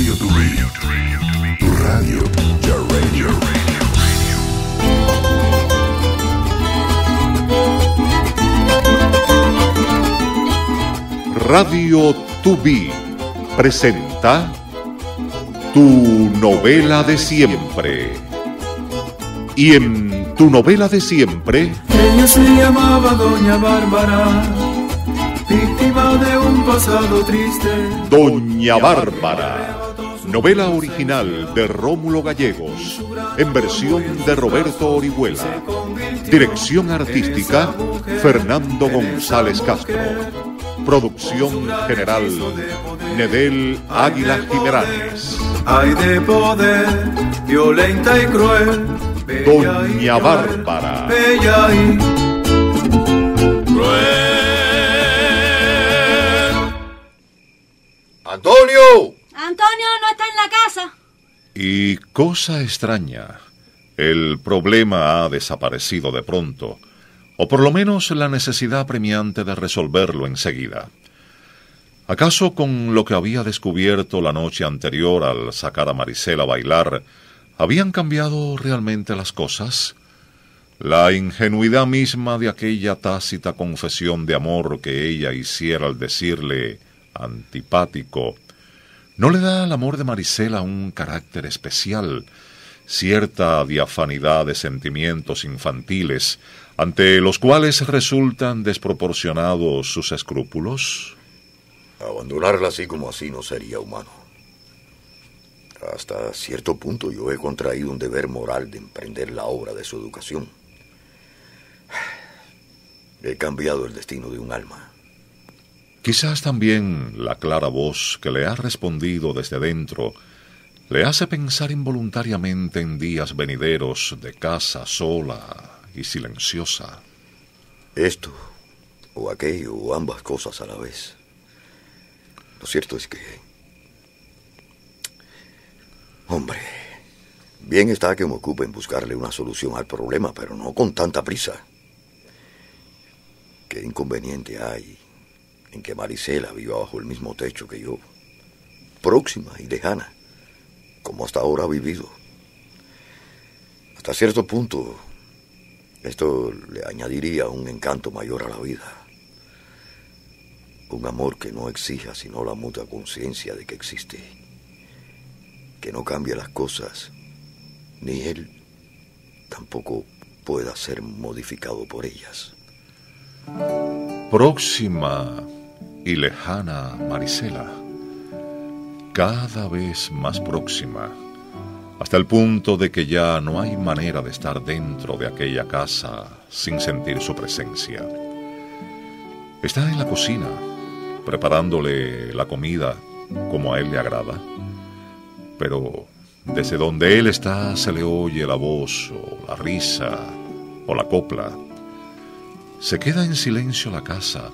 Radio To-Be. Tu radio, your radio. Radio To-Be presenta Tu novela de siempre. Y en Tu novela de siempre... Ella se llamaba Doña Bárbara, víctima de un pasado triste. Doña Bárbara, novela original de Rómulo Gallegos, en versión de Roberto Orihuela. Dirección artística, Fernando González Castro. Producción general, Nedel Águila Jiménez. Ay de poder, violenta y cruel, Doña Bárbara. Bella y cruel. ¡Antonio! Antonio no está en la casa. Y cosa extraña, el problema ha desaparecido de pronto, o por lo menos la necesidad apremiante de resolverlo enseguida. ¿Acaso con lo que había descubierto la noche anterior al sacar a Marisela a bailar, habían cambiado realmente las cosas? La ingenuidad misma de aquella tácita confesión de amor que ella hiciera al decirle antipático, ¿no le da al amor de Marisela un carácter especial, cierta diafanidad de sentimientos infantiles, ante los cuales resultan desproporcionados sus escrúpulos? Abandonarla así como así no sería humano. Hasta cierto punto yo he contraído un deber moral de emprender la obra de su educación. He cambiado el destino de un alma. Quizás también la clara voz que le ha respondido desde dentro le hace pensar involuntariamente en días venideros de casa sola y silenciosa. Esto, o aquello, o ambas cosas a la vez. Lo cierto es que... Hombre, bien está que me ocupe en buscarle una solución al problema, pero no con tanta prisa. ¿Qué inconveniente hay en que Marisela viva bajo el mismo techo que yo, próxima y lejana, como hasta ahora ha vivido? Hasta cierto punto... esto le añadiría un encanto mayor a la vida. Un amor que no exija sino la mutua conciencia de que existe. Que no cambia las cosas, ni él tampoco pueda ser modificado por ellas. Próxima y lejana Marisela. Cada vez más próxima, hasta el punto de que ya no hay manera de estar dentro de aquella casa sin sentir su presencia. Está en la cocina, preparándole la comida como a él le agrada, pero desde donde él está se le oye la voz, o la risa, o la copla. Se queda en silencio la casa,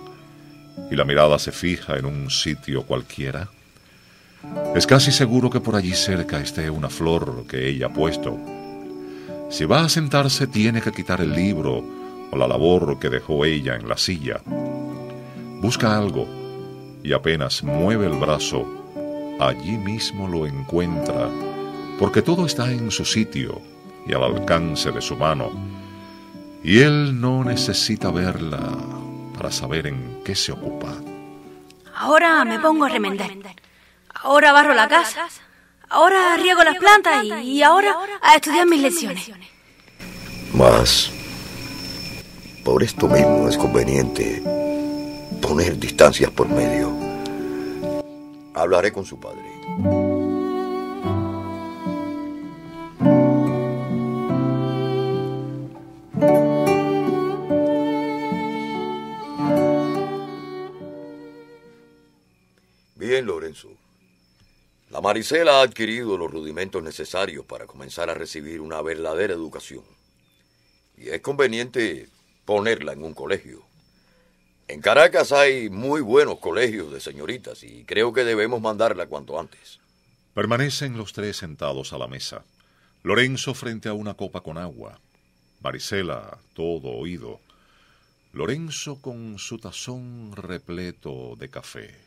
y la mirada se fija en un sitio cualquiera. Es casi seguro que por allí cerca esté una flor que ella ha puesto. Si va a sentarse tiene que quitar el libro o la labor que dejó ella en la silla. Busca algo y apenas mueve el brazo, allí mismo lo encuentra, porque todo está en su sitio y al alcance de su mano. Y él no necesita verla para saber en qué se ocupa. Ahora me pongo a remendar. Ahora barro la casa, ahora riego las plantas y ahora a estudiar mis lecciones. Mas, por esto mismo es conveniente poner distancias por medio. Hablaré con su padre. Bien, Lorenzo. La Marisela ha adquirido los rudimentos necesarios para comenzar a recibir una verdadera educación. Y es conveniente ponerla en un colegio. En Caracas hay muy buenos colegios de señoritas y creo que debemos mandarla cuanto antes. Permanecen los tres sentados a la mesa. Lorenzo frente a una copa con agua. Marisela, todo oído. Lorenzo con su tazón repleto de café.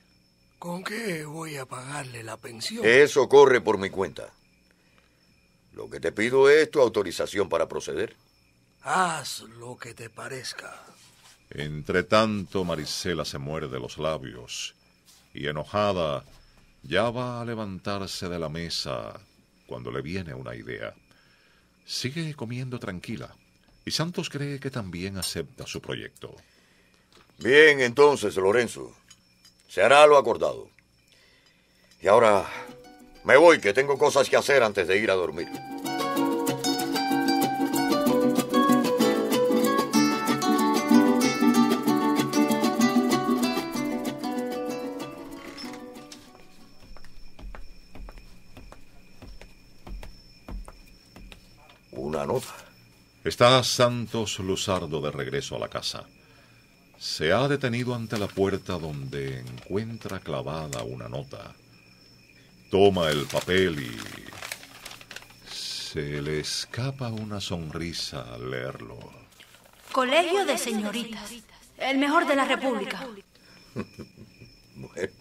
¿Con qué voy a pagarle la pensión? Eso corre por mi cuenta. Lo que te pido es tu autorización para proceder. Haz lo que te parezca. Entretanto, Marisela se muerde los labios y, enojada, ya va a levantarse de la mesa cuando le viene una idea. Sigue comiendo tranquila y Santos cree que también acepta su proyecto. Bien, entonces, Lorenzo. Se hará lo acordado. Y ahora me voy, que tengo cosas que hacer antes de ir a dormir. Está Santos Luzardo de regreso a la casa. Se ha detenido ante la puerta donde encuentra clavada una nota. Toma el papel y se le escapa una sonrisa al leerlo. Colegio de señoritas, el mejor de la República. Bueno,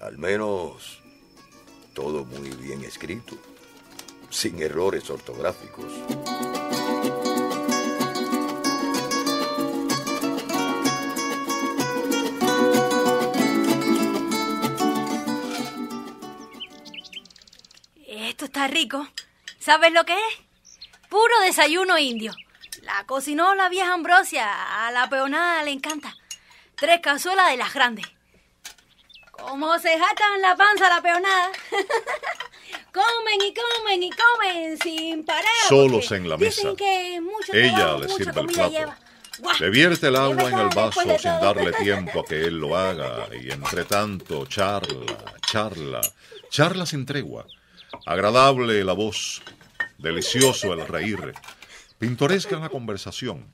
al menos todo muy bien escrito, sin errores ortográficos. Esto está rico. ¿Sabes lo que es? Puro desayuno indio. La cocinó la vieja Ambrosia. A la peonada le encanta. 3 cazuelas de las grandes. Como se jatan la panza la peonada. Comen y comen y comen sin parar. Solos en la mesa. Ella le sirve el plato. Le vierte el agua en el vaso sin darle tiempo a que él lo haga. Y entre tanto charla sin tregua. Agradable la voz, delicioso el reír, pintoresca la conversación,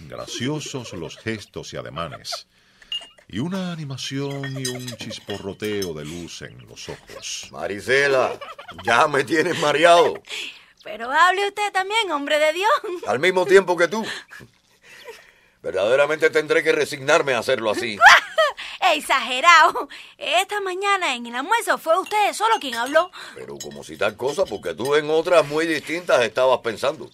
graciosos los gestos y ademanes, y una animación y un chisporroteo de luz en los ojos. Marisela, ya me tienes mareado. Pero hable usted también, hombre de Dios. Al mismo tiempo que tú. Verdaderamente tendré que resignarme a hacerlo así. Exagerado. Esta mañana en el almuerzo fue usted solo quien habló. Pero como si tal cosa, porque tú en otras muy distintas estabas pensando.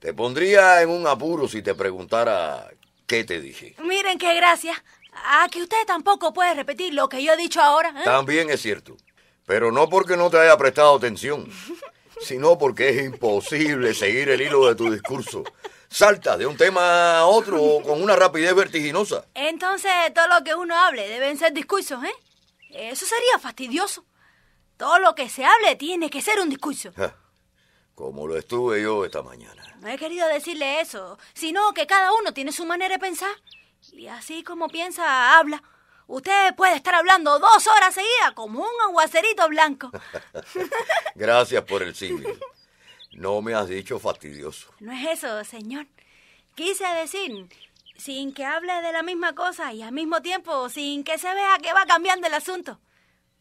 Te pondría en un apuro si te preguntara... ¿Qué te dije? Miren qué gracia. Aquí usted tampoco puede repetir lo que yo he dicho ahora. ¿Eh? También es cierto. Pero no porque no te haya prestado atención, sino porque es imposible seguir el hilo de tu discurso. Salta de un tema a otro con una rapidez vertiginosa. Entonces todo lo que uno hable deben ser discursos, ¿eh? Eso sería fastidioso. Todo lo que se hable tiene que ser un discurso. Ah. Como lo estuve yo esta mañana. No he querido decirle eso, sino que cada uno tiene su manera de pensar. Y así como piensa, habla. Usted puede estar hablando 2 horas seguidas como un aguacerito blanco. Gracias por el símil. No me has dicho fastidioso. No es eso, señor. Quise decir, sin que hable de la misma cosa y al mismo tiempo sin que se vea que va cambiando el asunto.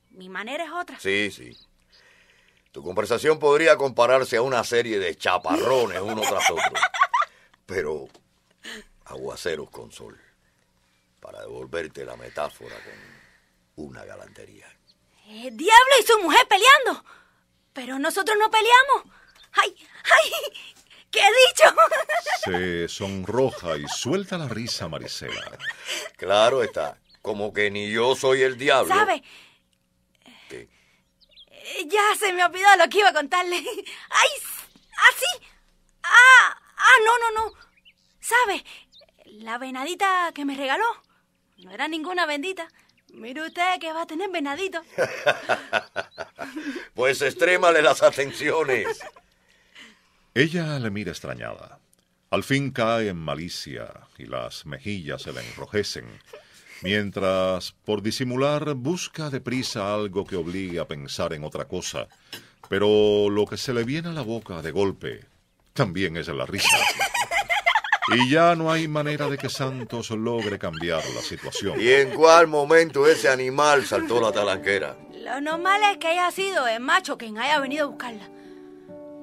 Mi manera es otra. Sí, sí. Tu conversación podría compararse a una serie de chaparrones uno tras otro, pero aguaceros con sol, para devolverte la metáfora con una galantería. El diablo y su mujer peleando, pero nosotros no peleamos. ¡Ay, ay! ¿Qué he dicho? Se sonroja y suelta la risa, Marisela. Claro está, como que ni yo soy el diablo. ¿Sabe? ¿Qué? Ya se me olvidó lo que iba a contarle. ¡Ay! ¡Así! ¡Ah! ¡No! ¿Sabe? La venadita que me regaló. No era ninguna bendita. Mire usted que va a tener venadito. Pues extrémale las atenciones. Ella le mira extrañada. Al fin cae en malicia y las mejillas se le enrojecen. Mientras, por disimular, busca deprisa algo que obligue a pensar en otra cosa. Pero lo que se le viene a la boca de golpe también es la risa. Y ya no hay manera de que Santos logre cambiar la situación. ¿Y en cuál momento ese animal saltó la talanquera? Lo normal es que haya sido el macho quien haya venido a buscarla.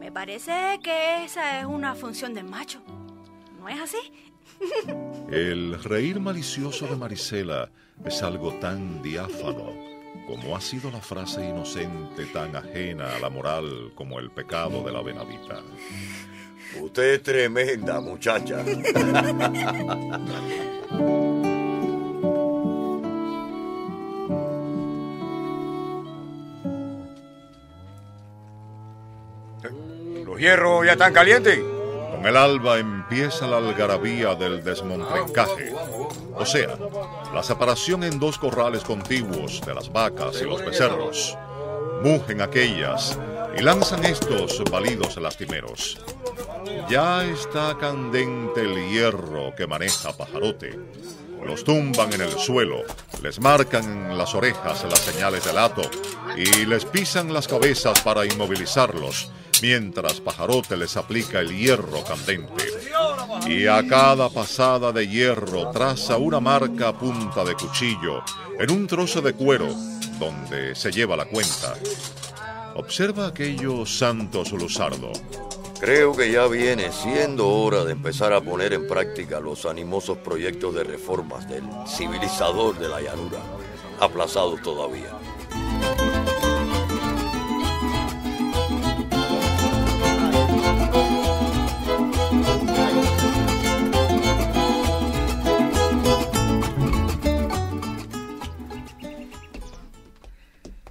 Me parece que esa es una función del macho. ¿No es así? El reír malicioso de Marisela es algo tan diáfano como ha sido la frase inocente tan ajena a la moral como el pecado de la Benavita. Usted es tremenda, muchacha. ¿Los hierros ya están calientes? Con el alba empieza la algarabía del desmontrencaje. O sea, la separación en dos corrales contiguos de las vacas y los becerros. Mugen aquellas y lanzan estos balidos lastimeros. Ya está candente el hierro que maneja Pajarote. Los tumban en el suelo, les marcan en las orejas las señales del hato y les pisan las cabezas para inmovilizarlos, mientras Pajarote les aplica el hierro candente. Y a cada pasada de hierro traza una marca a punta de cuchillo en un trozo de cuero donde se lleva la cuenta. Observa aquello, Santos Luzardo. Creo que ya viene siendo hora de empezar a poner en práctica los animosos proyectos de reformas del civilizador de la llanura, aplazados todavía.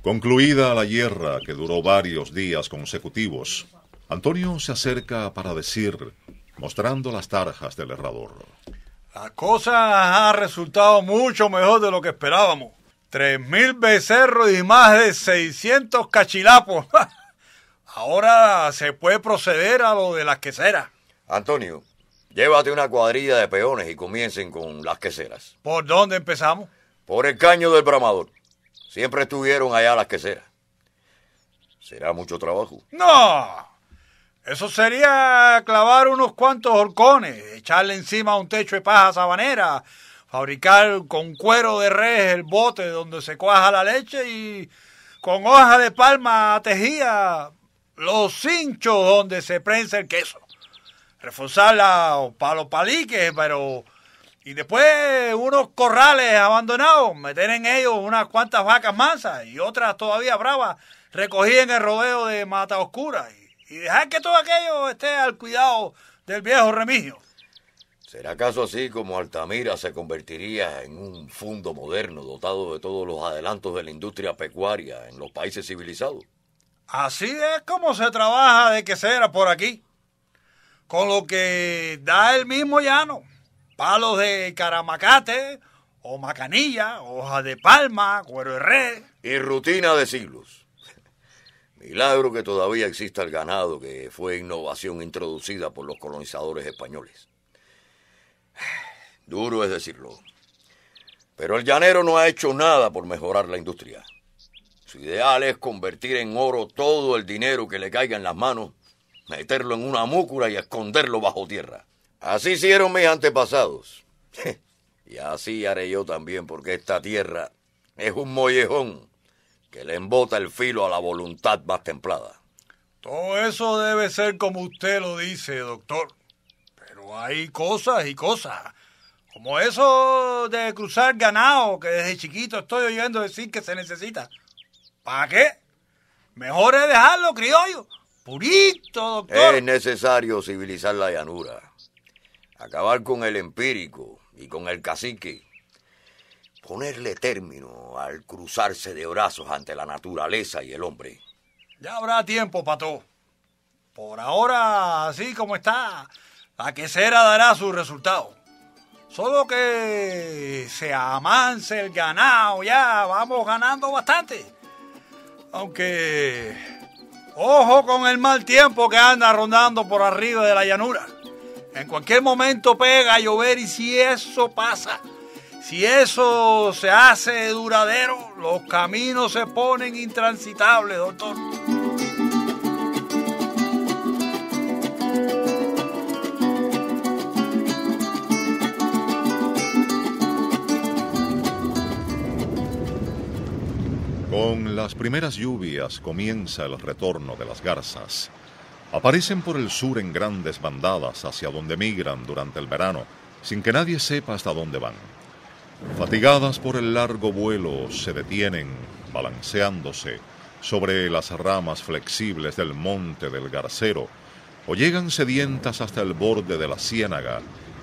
Concluida la hierra, que duró varios días consecutivos, Antonio se acerca para decir, mostrando las tarjas del herrador: la cosa ha resultado mucho mejor de lo que esperábamos. 3.000 becerros y más de 600 cachilapos. Ahora se puede proceder a lo de las queseras. Antonio, llévate una cuadrilla de peones y comiencen con las queseras. ¿Por dónde empezamos? Por el caño del bramador. Siempre estuvieron allá las queseras. ¿Será mucho trabajo? ¡No! Eso sería clavar unos cuantos horcones, echarle encima un techo de paja sabanera, fabricar con cuero de res el bote donde se cuaja la leche y con hoja de palma tejida los cinchos donde se prensa el queso, reforzar los paliques, pero... Y después unos corrales abandonados, meter en ellos unas cuantas vacas mansas y otras todavía bravas recogidas en el rodeo de Mata Oscura. Y dejar que todo aquello esté al cuidado del viejo Remigio. ¿Será acaso así como Altamira se convertiría en un fundo moderno dotado de todos los adelantos de la industria pecuaria en los países civilizados? Así es como se trabaja de quesera por aquí, con lo que da el mismo llano: palos de caramacate o macanilla, hojas de palma, cuero de res. Y rutina de siglos. Milagro que todavía exista el ganado, que fue innovación introducida por los colonizadores españoles. Duro es decirlo, pero el llanero no ha hecho nada por mejorar la industria. Su ideal es convertir en oro todo el dinero que le caiga en las manos, meterlo en una múcura y esconderlo bajo tierra. Así hicieron mis antepasados. Y así haré yo también, porque esta tierra es un mollejón que le embota el filo a la voluntad más templada. Todo eso debe ser como usted lo dice, doctor. Pero hay cosas y cosas, como eso de cruzar ganado, que desde chiquito estoy oyendo decir que se necesita. ¿Para qué? Mejor es dejarlo criollo, purito, doctor. Es necesario civilizar la llanura, acabar con el empírico y con el cacique. Ponerle término al cruzarse de brazos ante la naturaleza y el hombre. Ya habrá tiempo, Pato. Por ahora, así como está, la quesera dará su resultado. Solo que se amance el ganado, ya vamos ganando bastante. Aunque, ojo con el mal tiempo que anda rondando por arriba de la llanura. En cualquier momento pega a llover, y si eso pasa... Si eso se hace duradero, los caminos se ponen intransitables, doctor. Con las primeras lluvias comienza el retorno de las garzas. Aparecen por el sur en grandes bandadas hacia donde migran durante el verano, sin que nadie sepa hasta dónde van. Fatigadas por el largo vuelo, se detienen, balanceándose sobre las ramas flexibles del monte del Garcero, o llegan sedientas hasta el borde de la ciénaga,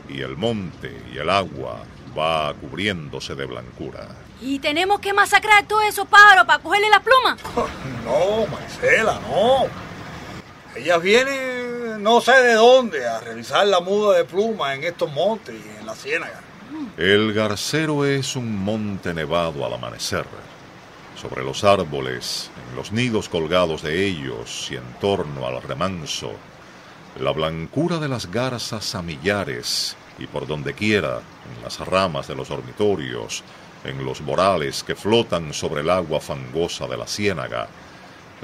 y el monte y el agua va cubriéndose de blancura. ¿Y tenemos que masacrar todos esos pájaros para cogerle las plumas? No, Marisela, no. Ellas vienen no sé de dónde a revisar la muda de plumas en estos montes y en la ciénaga. El Garcero es un monte nevado al amanecer. Sobre los árboles, en los nidos colgados de ellos y en torno al remanso, la blancura de las garzas a millares, y por dondequiera, en las ramas de los ornitorios, en los borales que flotan sobre el agua fangosa de la ciénaga,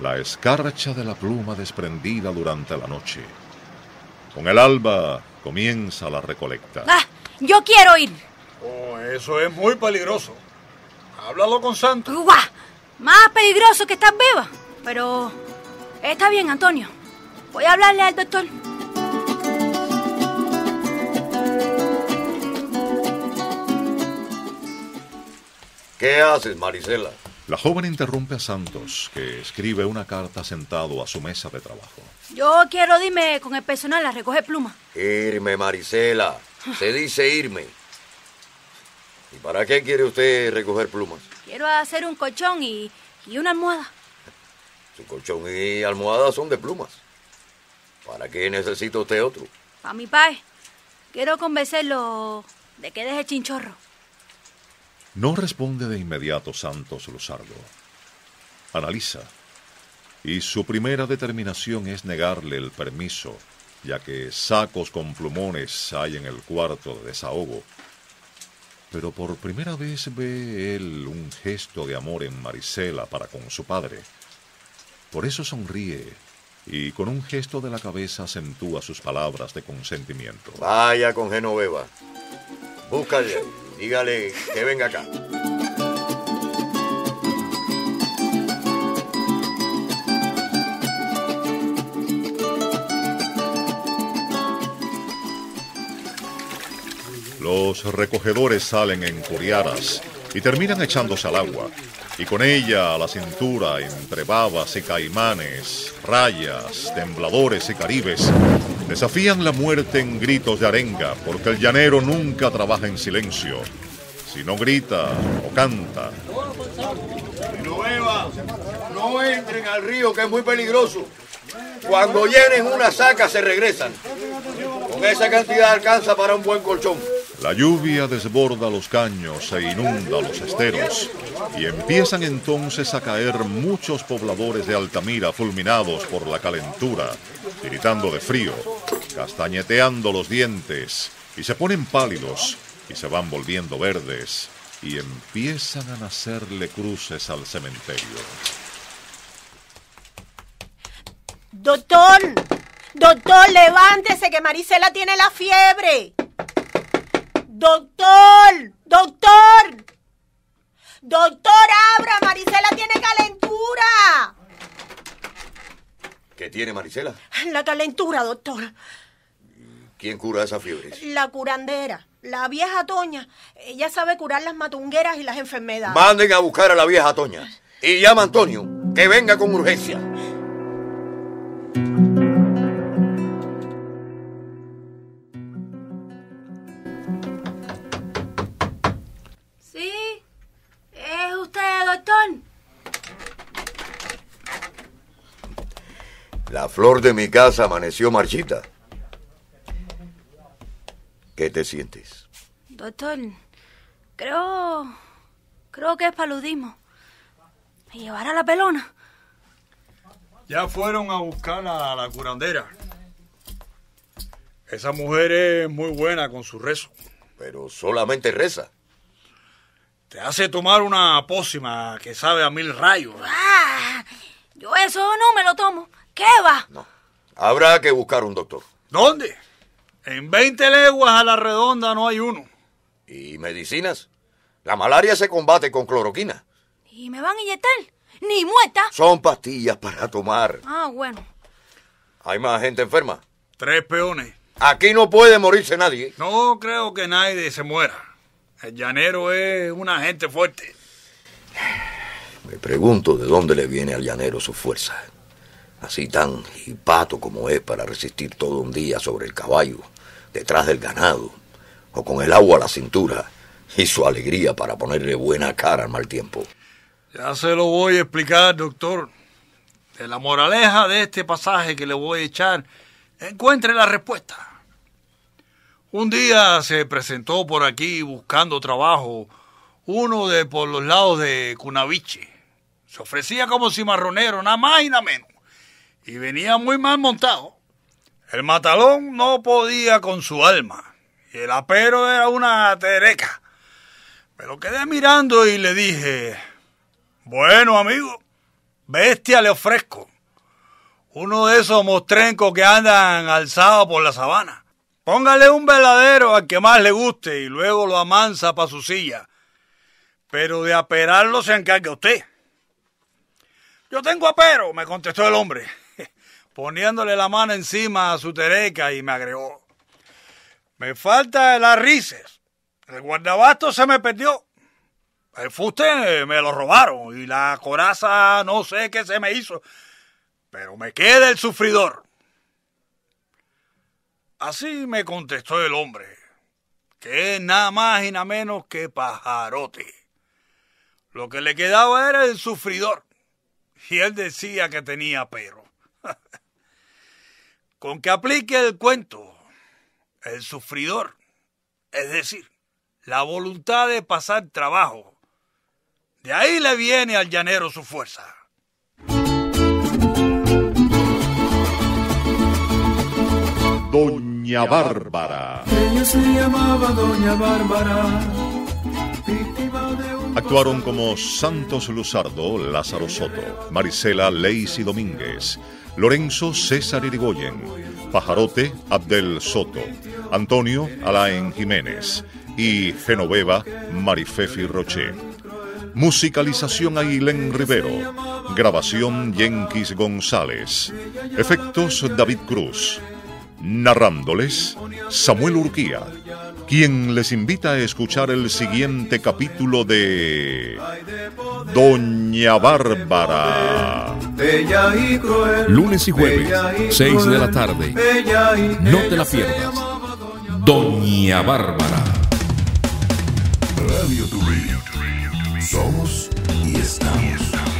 la escarcha de la pluma desprendida durante la noche. Con el alba comienza la recolecta. ¡Ah! ¡Yo quiero ir! Oh, eso es muy peligroso. Háblalo con Santos. ¡Uah! Más peligroso que estar viva. Pero está bien, Antonio. Voy a hablarle al doctor. ¿Qué haces, Marisela? La joven interrumpe a Santos, que escribe una carta sentado a su mesa de trabajo. Yo quiero irme con el personal a recoger plumas. Irme, Marisela. Se dice irme. ¿Y para qué quiere usted recoger plumas? Quiero hacer un colchón y una almohada. Su colchón y almohada son de plumas. ¿Para qué necesita usted otro? Para mi padre. Quiero convencerlo de que deje el chinchorro. No responde de inmediato Santos Luzardo. Analiza. Y su primera determinación es negarle el permiso, ya que sacos con plumones hay en el cuarto de desahogo. Pero por primera vez ve él un gesto de amor en Marisela para con su padre. Por eso sonríe y con un gesto de la cabeza acentúa sus palabras de consentimiento. Vaya con Genoveva. Búscale, dígale que venga acá. Los recogedores salen en coriaras y terminan echándose al agua, y con ella a la cintura, entre babas y caimanes, rayas, tembladores y caribes, desafían la muerte en gritos de arenga, porque el llanero nunca trabaja en silencio, si no grita o canta. No beban, no entren al río, que es muy peligroso. Cuando llenen una saca se regresan. Con esa cantidad alcanza para un buen colchón. La lluvia desborda los caños e inunda los esteros, y empiezan entonces a caer muchos pobladores de Altamira fulminados por la calentura, tiritando de frío, castañeteando los dientes, y se ponen pálidos, y se van volviendo verdes, y empiezan a nacerle cruces al cementerio. ¡Doctor! ¡Doctor, levántese que Marisela tiene la fiebre! ¡Doctor! ¡Doctor! ¡Doctor, abra! ¡Marisela tiene calentura! ¿Qué tiene Marisela? La calentura, doctor. ¿Quién cura esas fiebres? La curandera, la vieja Toña. Ella sabe curar las matungueras y las enfermedades. Manden a buscar a la vieja Toña. Y llama a Antonio, que venga con urgencia. La flor de mi casa amaneció marchita. ¿Qué te sientes? Doctor, creo que es paludismo. ¿Me llevará la pelona? Ya fueron a buscar a la curandera. Esa mujer es muy buena con su rezo. Pero solamente reza. Te hace tomar una pócima que sabe a 1000 rayos. ¡Ah! Yo eso no me lo tomo. ¿Qué va? No. Habrá que buscar un doctor. ¿Dónde? En 20 leguas a la redonda no hay uno. ¿Y medicinas? La malaria se combate con cloroquina. ¿Y me van a inyectar? ¡Ni muerta! Son pastillas para tomar. Ah, bueno. ¿Hay más gente enferma? 3 peones. Aquí no puede morirse nadie. No creo que nadie se muera. El llanero es una gente fuerte. Me pregunto de dónde le viene al llanero su fuerza. Así tan hipato como es para resistir todo un día sobre el caballo, detrás del ganado, o con el agua a la cintura, y su alegría para ponerle buena cara al mal tiempo. Ya se lo voy a explicar, doctor. De la moraleja de este pasaje que le voy a echar, encuentre la respuesta. Un día se presentó por aquí buscando trabajo uno de por los lados de Cunaviche. Se ofrecía como cimarronero, nada más y nada menos. Y venía muy mal montado. El matalón no podía con su alma. Y el apero era una tereca. Me lo quedé mirando y le dije, bueno, amigo, bestia le ofrezco. Uno de esos mostrencos que andan alzados por la sabana. Póngale un veladero al que más le guste y luego lo amansa para su silla. Pero de aperarlo se encarga usted. Yo tengo apero, me contestó el hombre, poniéndole la mano encima a su tereca y me agregó. Me falta el arrices, el guardabasto se me perdió, el fuste me lo robaron y la coraza no sé qué se me hizo, pero me queda el sufridor. Así me contestó el hombre, que es nada más y nada menos que Pajarote. Lo que le quedaba era el sufridor, y él decía que tenía pero. Con que aplique el cuento, el sufridor, es decir, la voluntad de pasar trabajo, de ahí le viene al llanero su fuerza. Doña Bárbara. Ella se llamaba Doña Bárbara. Actuaron como Santos Luzardo, Lázaro Soto, Marisela, Leisy Domínguez, Lorenzo, César Irigoyen, Pajarote, Abdel Soto, Antonio, Alain Jiménez y Genoveva, Marifefi Roche. Musicalización Ailén Rivero. Grabación Yenquis González. Efectos David Cruz. Narrándoles Samuel Urquía, quien les invita a escuchar el siguiente capítulo de Doña Bárbara. Lunes y jueves, 6 de la tarde. No te la pierdas. Doña Bárbara. Radio To-Be. Somos y estamos.